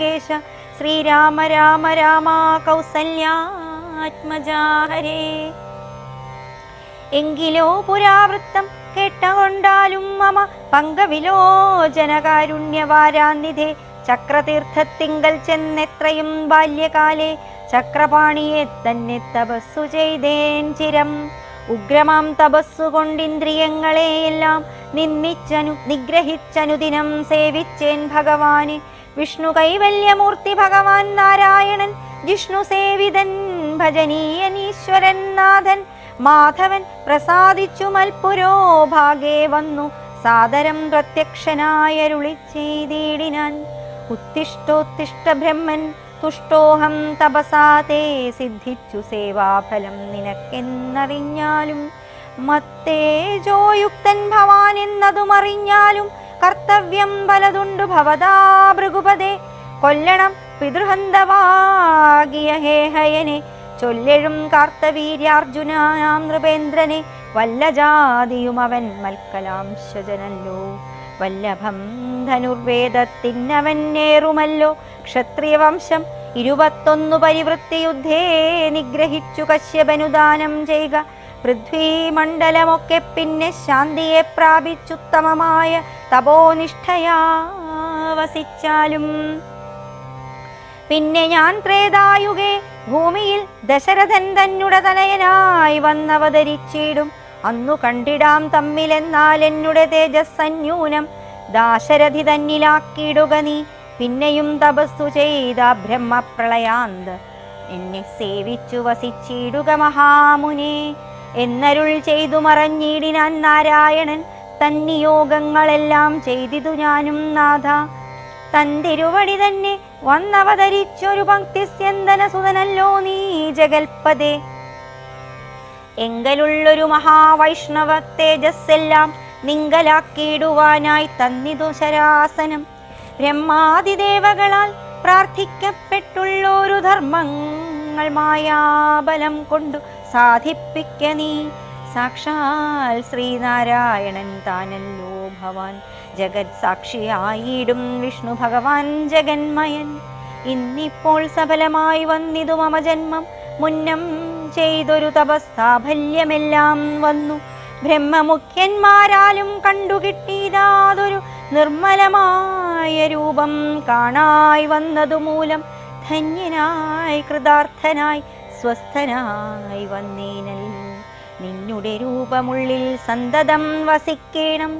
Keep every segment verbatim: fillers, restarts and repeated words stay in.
नागेश श्रीराम राम राम कौसल्यात्मजा हरे। എങ്കിലോ പുരാവൃത്തം കേട്ടകൊണ്ടാലും മമ പങ്കവിലോചനകാരുണ്യവാരാനിധേ ചക്രതീർത്ഥത്തിങ്കൽ ചെന്നെത്രയും ബാല്യകാലേ ചക്രപാണിയെ തന്നെ തപസ്സു ചെയ്തേൻ ചിരം. ഉഗ്രമാം തപസ്സുകൊണ്ടിന്ദ്രിയങ്ങളെയെല്ലാം നിന്ദിച്ചനു നിഗ്രഹിച്ചനുദിനം സേവിച്ചേൻ ഭഗവാനെ. വിഷ്ണു കൈവല്യമൂർത്തി ഭഗവാൻ നാരായണൻ ജിഷ്ണു സേവിതൻ ഭജനീയൻ ഈശ്വരൻ നാഥൻ മാധവൻ പ്രസാദിച്ചു മൽപുരോ ഭാഗേ വന്നു സാദരം പ്രത്യക്ഷനായരുളി ചെയ്തിടിനാൻ. ഉത്തിഷ്ഠോത്തിഷ്ഠ ബ്രഹ്മൻ തുഷ്ടോഹം തപസാതേ സിദ്ധിച്ചു സേവാഫലം നിനക്കെന്നറിഞ്ഞാലും മത്തേജോയുക്തൻ ഭവാൻ എന്നതുമറിഞ്ഞാലും കർത്തവ്യം പലതുണ്ടു ഭവതാ ഭൃഗുപദേ. കൊല്ലണം പിതൃഹന്തവാകിയ ഹേഹയനെ ചൊല്ലെഴും കാർത്തവീര്യാർജുനാം നൃപേന്ദ്രനെ. വല്ല ജാതിയും അവൻ മൽക്കലാംശജനല്ലോ വല്ലഭം ധനുർവേദത്തിന്നവന്നേറുമല്ലോ. ക്ഷത്രിയവംശം ഇരുപത്തൊന്നു പരിവൃത്തി യുദ്ധേ നിഗ്രഹിച്ചു കശ്യപനുദാനം ചെയ്യുക. പൃഥ്വീമണ്ഡലമൊക്കെ പിന്നെ ശാന്തിയെ പ്രാപിച്ചുത്തമമായ തപോനിഷ്ഠയാ വസിച്ചാലും. പിന്നെ ഞാൻ ത്രേതായുഗേ ഭൂമിയിൽ ദശരഥൻ തന്നുട തനയനായി വന്നവതരിച്ചിടും. അന്നു കണ്ടിടാം തമ്മിലെന്നാൽ എന്നുടെ തേജസ്സന്യൂനം. ദാശരഥി തന്നിലാക്കിയിടുക നീ പിന്നെയും തപസ്സു ചെയ്ത ബ്രഹ്മപ്രളയാന്ത്. എന്നെ സേവിച്ചു വസിച്ചിടുക മഹാമുനെ എന്നരുൾ ചെയ്തു മറഞ്ഞിടിനാൻ നാരായണൻ. തന്നിയോഗങ്ങളെല്ലാം ചെയ്തിതു ഞാനും നാഥ. തന്തിരുവടി തന്നെ വന്നവതരിച്ചൊരു ഭക്തി സ്യന്തനസുതനല്ലോ നീ ജഗൽപദേ. എങ്കലുള്ളൊരു മഹാവൈഷ്ണവ തേജസ്സെല്ലാം നിങ്കലാക്കിയിടുവാനായി തന്നിതു ശരാസനം. ബ്രഹ്മാതിദേവകളാൽ പ്രാർത്ഥിക്കപ്പെട്ടുള്ളൊരു ധർമ്മങ്ങൾ മായാബലം കൊണ്ടു സാധിപ്പിക്ക നീ. സാക്ഷാൽ ശ്രീനാരായണൻ താനല്ലോ ഭവാൻ ജഗത് സാക്ഷിയായിടും വിഷ്ണു ഭഗവാൻ ജഗന്മയൻ. ഇന്നിപ്പോൾ സഫലമായി വന്നിതു മമ ജന്മം. മുന്നം ചെയ്തൊരു തപസ്സാഫല്യമെല്ലാം വന്നു. ബ്രഹ്മമുഖ്യന്മാരാലും കണ്ടുകിട്ടിയതാതൊരു നിർമ്മലമായ രൂപം കാണായി വന്നതുമൂലം ധന്യനായി കൃതാർത്ഥനായി സ്വസ്ഥനായി വന്നീനൽ. നിന്നുടെ രൂപമുള്ളിൽ സന്തതം വസിക്കണം.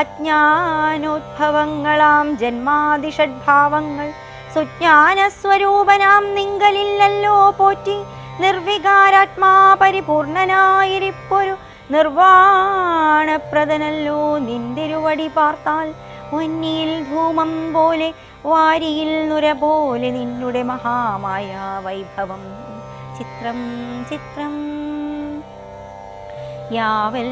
അജ്ഞാനോദ്ഭവങ്ങളാം ജന്മാതിഷഡ്ഭാവങ്ങൾ സുജ്ഞാനസ്വരൂപനാം നിങ്കലില്ലല്ലോ പോറ്റി. നിർവികാരാത്മാ പരിപൂർണനായിരിപ്പൊരു നിർവാണപ്രദനല്ലോ നിന്തിരുവടി പാർത്താൽ. വന്നിയിൽ ധൂമം പോലെ വാരിയിൽ നുര പോലെ നിന്നുടെ മഹാമായ വൈഭവം ചിത്രം ചിത്രം. യാവൽ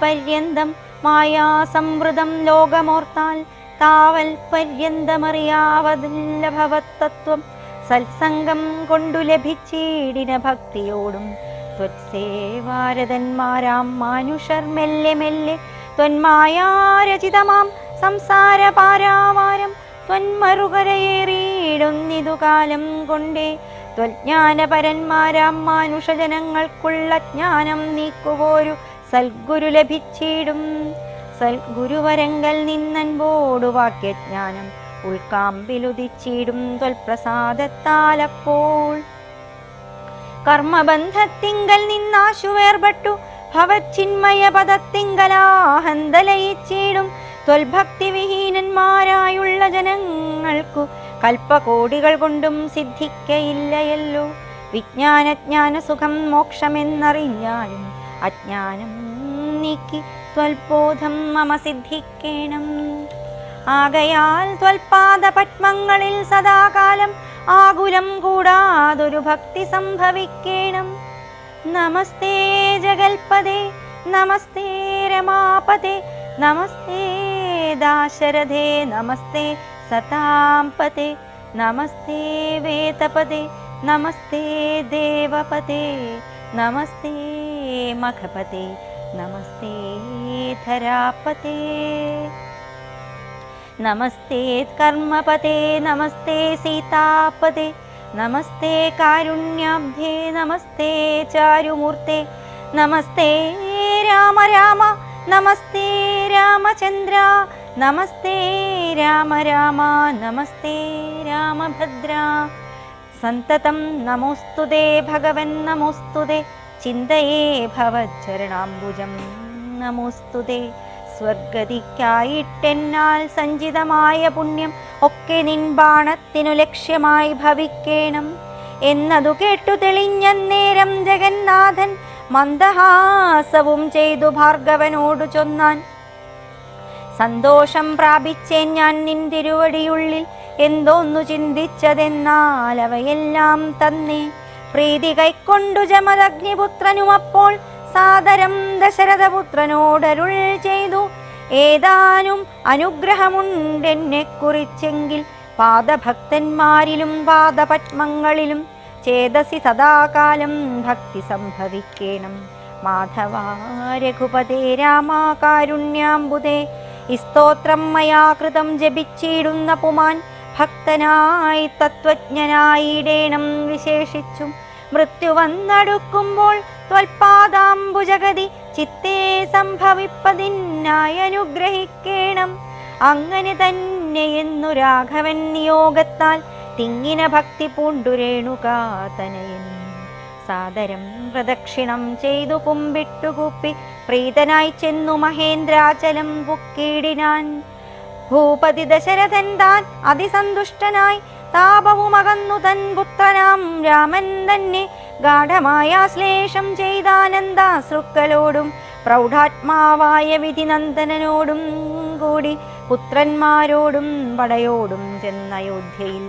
പര്യന്തം മായാസംവൃതം ലോകമോർത്താൽ താവൽ പര്യന്തമറിയാവതില്ലഭവത്തത്വം. സത്സംഗം കൊണ്ടു ലഭിച്ചിടിന ഭക്തിയോടും ത്വത്സേവാരതന്മാരാം മാനുഷർ മെല്ലെ മെല്ലെ. ത്വന്മായാരചിതമാം സംസാര പാരാവാരം ത്വന്മറുകരയേറിയിടുന്നിതു കാലം കൊണ്ടേ. ത്വജ്ഞാനപരന്മാരാം മാനുഷജനങ്ങൾക്കുള്ള ജ്ഞാനം നീക്കുവോരു സൽഗുരു ലഭിച്ചിടും. സൽഗുരുവരങ്കൽ നിന്നൻപോടു വാക്യജ്ഞാനം ഉൾക്കാമ്പിലുദിച്ചിടും ത്വൽപ്രസാദത്താലപ്പോൾ. കർമ്മബന്ധത്തിങ്കൽ നിന്നാശുവേർപെട്ടു ഭവച്ചിന്മയ പദത്തിങ്കലാഹന്തലയിച്ചിടും. ത്വൽഭക്തിവിഹീനന്മാരായുള്ള ജനങ്ങൾക്കു കൽപ്പകോടികൾ കൊണ്ടും സിദ്ധിക്കയില്ലയല്ലോ. വിജ്ഞാനജ്ഞാന സുഖം മോക്ഷമെന്നറിഞ്ഞാലും അജ്ഞാനം നീക്കി ത്വൽബോധം മമ സിദ്ധിക്കണം. ആകയാൽ ത്വൽപാദ പത്മങ്ങളിൽ സദാകാലം ആകുലം കൂടാതൊരു ഭക്തി സംഭവിക്കണം. നമസ്തേ ജഗൽപദേ നമസ്തേ രമാപദേ നമസ്തേ ദാശരഥേ നമസ്തേ സതാംപതേ നമസ്തേ വേതപതേ നമസ്തേ ദേവപതേ നമസ്തേ മഖപതേ നമസ്തേ ധരാപതേ. नमस्ते कर्मपते नमस्ते सीतापते नमस्ते कारुण्याब्धे नमस्ते चारुमूर्ते नमस्ते राम राम नमस्ते रामचंद्र नमस्ते राम राम नमस्ते रामभद्रा। संततं नमोस्तुते भगवन् नमोस्तुते चिन्तये भवच्चरणाम्बुजं नमोस्तुते। സ്വർഗതിക്കായിട്ടെന്നാൽ സഞ്ചിതമായ പുണ്യം ഒക്കെ നിൻ ബാണത്തിനു ലക്ഷ്യമായി ഭവിക്കണം എന്നതു കേട്ടു തെളിഞ്ഞന്നേരം ജഗന്നാഥൻ മന്ദഹാസവും ചെയ്തു ഭാർഗവനോടു ചൊന്നാൻ, സന്തോഷം പ്രാപിച്ചേ ഞാൻ നിൻ തിരുവടിയുള്ളിൽ, എന്തോന്നു ചിന്തിച്ചതെന്നാൽ അവയെല്ലാം തന്നെ. പ്രീതി കൈക്കൊണ്ടു ജമദഗ്നിപുത്രനും അപ്പോൾ സാദരം ദശരഥപുത്രനോടരുൾ ചെയ്തു, ഏതാനും അനുഗ്രഹമുണ്ടെന്നെ കുറിച്ചെങ്കിൽ പാദഭക്തന്മാരിലും പാദപത്മങ്ങളിലും ചേതസി സദാകാലം ഭക്തി സംഭവിക്കണം. മാധവ രഘുപതേ രാമ കാരുണ്യാംബുദേ, ഈ സ്തോത്രം മയാ കൃതം ജപിച്ചിടുന്ന പുമാൻ ഭക്തനായി തത്വജ്ഞനായിടേണം. വിശേഷിച്ചും മൃത്യു വന്നടുക്കുമ്പോൾ ത്വൽപാദാംബുജഗതി ചിത്തേ സംഭവിപ്പതിനായി അനുഗ്രഹിക്കണം. അങ്ങനെ തന്നെ എന്നു രാഘവൻ നിയോഗത്താൽ തിങ്ങിന ഭക്തി പൂണ്ടു രേണുകാ തനയൻ. സാദരം പ്രദക്ഷിണം ചെയ്തു കുമ്പിട്ടുകൂപ്പി പ്രീതനായി ചെന്നു മഹേന്ദ്രാചലം പൊക്കിയിടിനാൻ. ഭൂപതി ദശരഥൻ താൻ അതിസന്തുഷ്ടനായി താപവുമകന്നു തൻ പുത്രനാം രാമൻ തന്നെ ഗാഠമായ ശ്ലേഷം ചെയ്താനന്ദാശ്രുക്കളോടും പ്രൗഢാത്മാവായ വിധിനന്ദനോടും കൂടി പുത്രന്മാരോടും പടയോടും ചെന്നയോധ്യയിൽ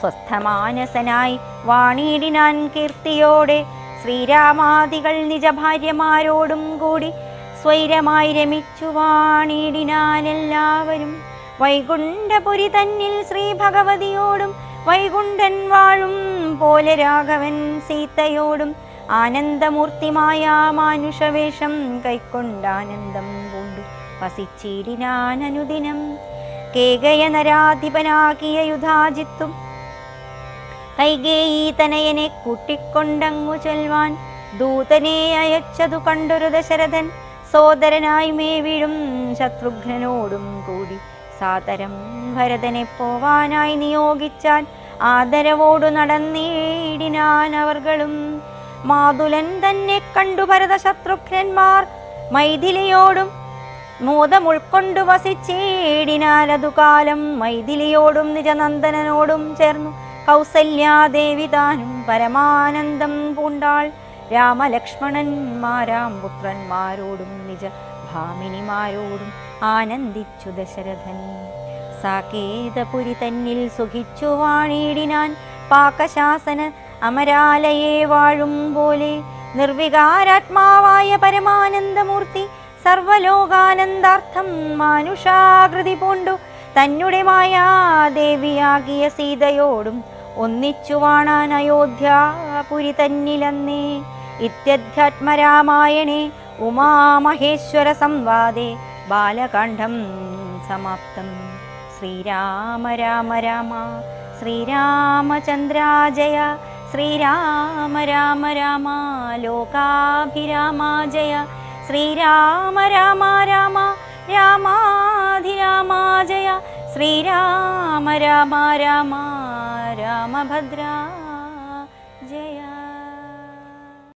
സ്വസ്ഥമാനസനായി വാണിയിടിനാൻ. കീർത്തിയോടെ ശ്രീരാമാദികൾ നിജഭാര്യമാരോടും കൂടി സ്വൈരമായി രമിച്ചു വാണിയിടിനാൻ എല്ലാവരും. വൈകുണ്ഠപുരി തന്നിൽ ശ്രീ ഭഗവതിയോടും വൈകുണ്ഠൻ വാഴും പോലെ രാഘവൻ സീതയോടും ആനന്ദമൂർത്തിമായ മാനുഷവേഷം കൈക്കൊണ്ടാനന്ദം പൂണ്ടു വസിച്ചിടിനാനനുദിനം. കേകയനരാധിപനാകിയ യുധാജിത്തും കൈകേയി തനയനെ കൂട്ടിക്കൊണ്ടങ്ങു ചെൽവാൻ ദൂതനെ അയച്ചതു കണ്ടൊരു ദശരഥൻ സോദരനായി മേവിഴും ശത്രുഘ്നോടും കൂടി സാദരം ഭരതനെ പോവാനായി നിയോഗിച്ചാൻ. ആദരവോടു നടന്നീടിനാൻ അവർകളും. മാതുലൻ തന്നെ കണ്ടു ഭരത ശത്രുഘ്നന്മാർ മൈഥിലിയോടും മോദം ഉൾക്കൊണ്ടു വസിച്ചേടിനാലതുകാലം. മൈഥിലിയോടും നിജനന്ദനോടും ചേർന്നു കൗസല്യാദേവി താനും പരമാനന്ദം പൂണ്ടാൾ. രാമലക്ഷ്മണന്മാരാം പുത്രന്മാരോടും നിജ ഭാമിനിമാരോടും ആനന്ദിച്ചു ദശരഥൻ. സാകേതപുരി തന്നിൽ സുഖിച്ചു വാണിയിടിനാൻ. പാകശാസന അമരാലയെ വാഴും പോലെ നിർവികാരാത്മാവായ പരമാനന്ദമൂർത്തി സർവലോകാനന്ദാർത്ഥം മാനുഷാകൃതി പൂണ്ടു തന്നെ മായാദേവിയാകിയ സീതയോടും ഒന്നിച്ചു വാണാൻ അയോധ്യാപുരി തന്നിലന്നേ. ഇത്യധ്യാത്മരാമായണേ ഉമാമഹേശ്വര സംവാദേ ബാലകാണ്ഡം സമാപ്തം. ശ്രീരാമ രാമ രാമ ശ്രീരാമചന്ദ്രാ ജയ ശ്രീരാമ രാമ രാമ ലോകാഭിരാമ ജയ ശ്രീരാമ രാമ രാമ രാമാധിരാമ ജയ ശ്രീരാമ രാമ രാമ രാമഭദ്രാ ജയ.